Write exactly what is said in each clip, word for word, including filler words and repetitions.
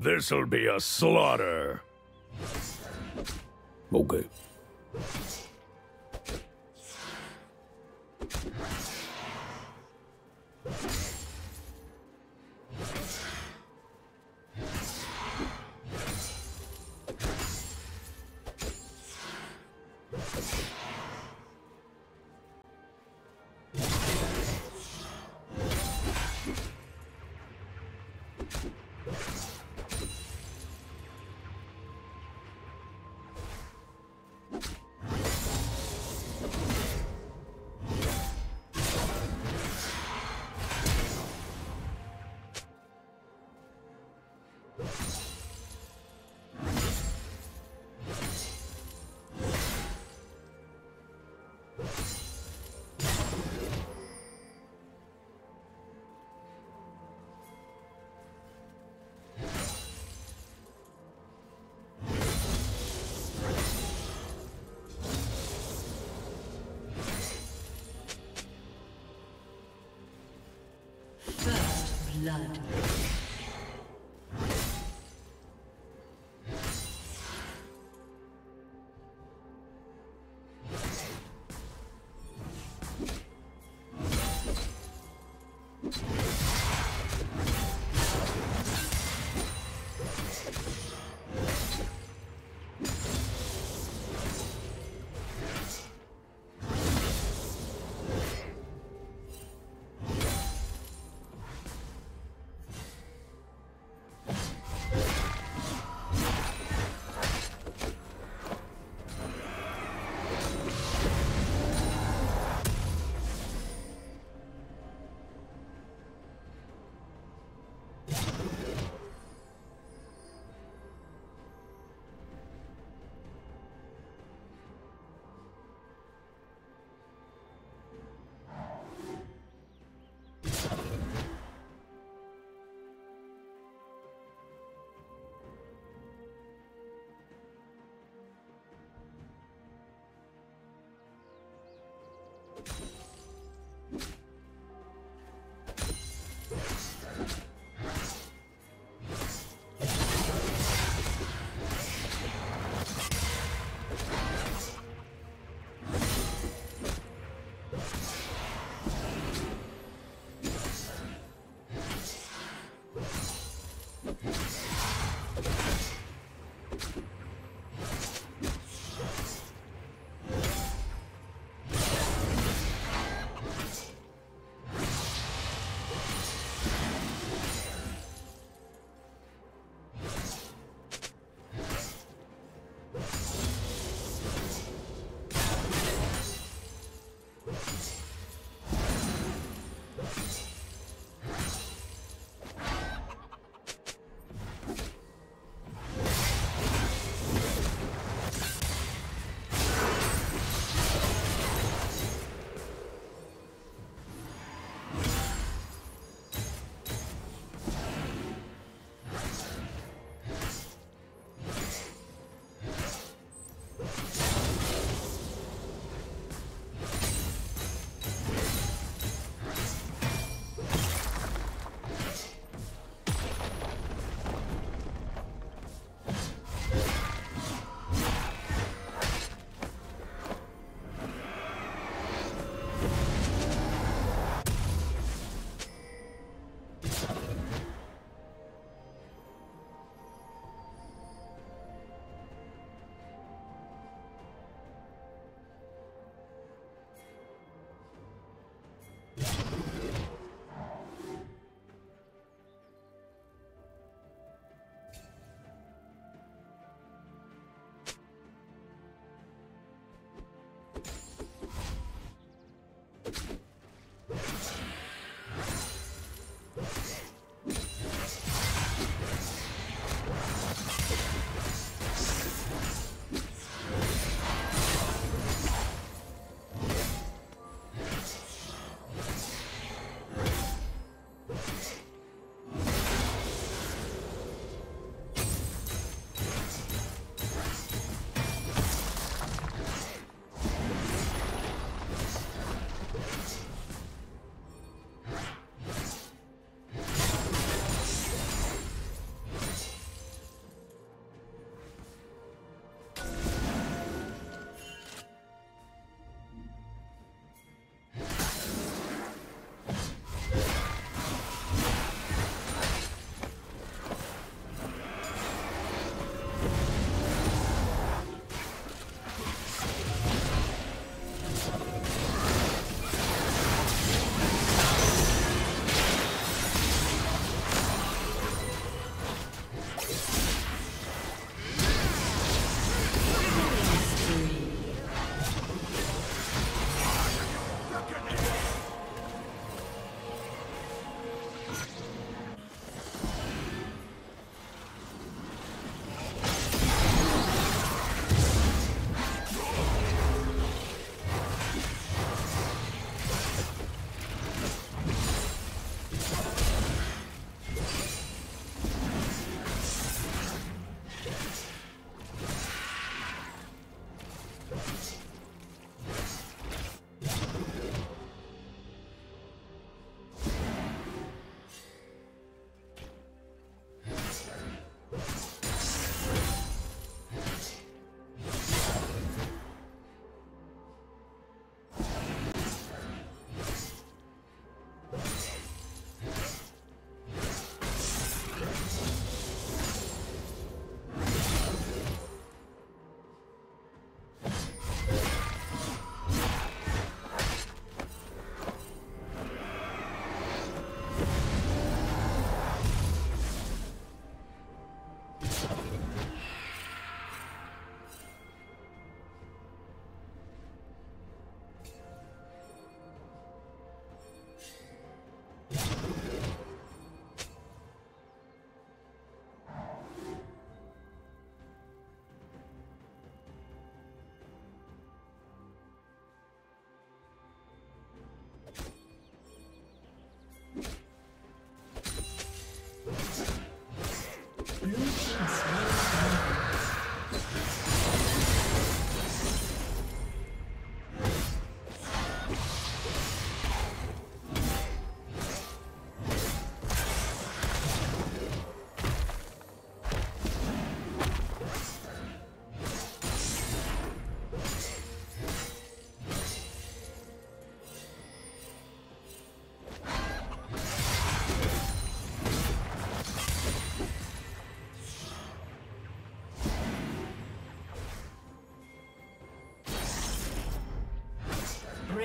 This'll be a slaughter. Okay. Blood.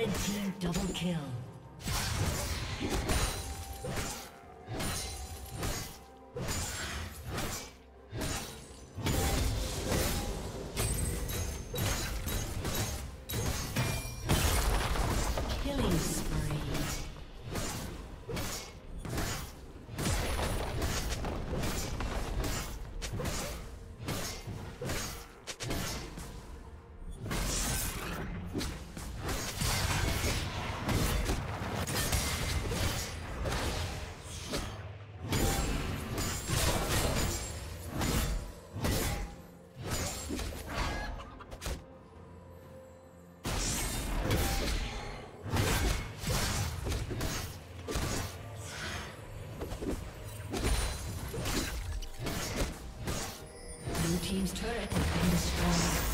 Red team double kill. Team's turret has been destroyed.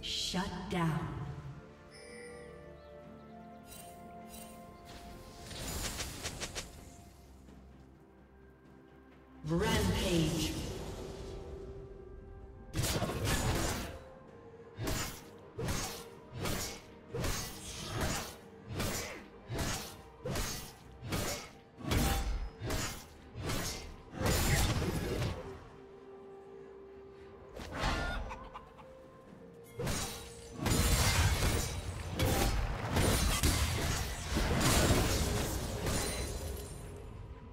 Shut down. Rampage.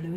Blue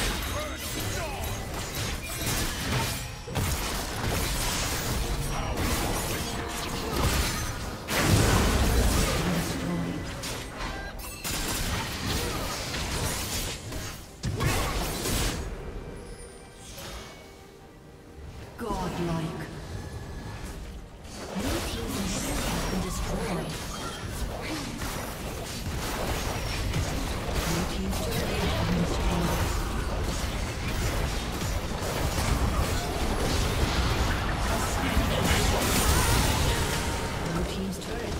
Team's turret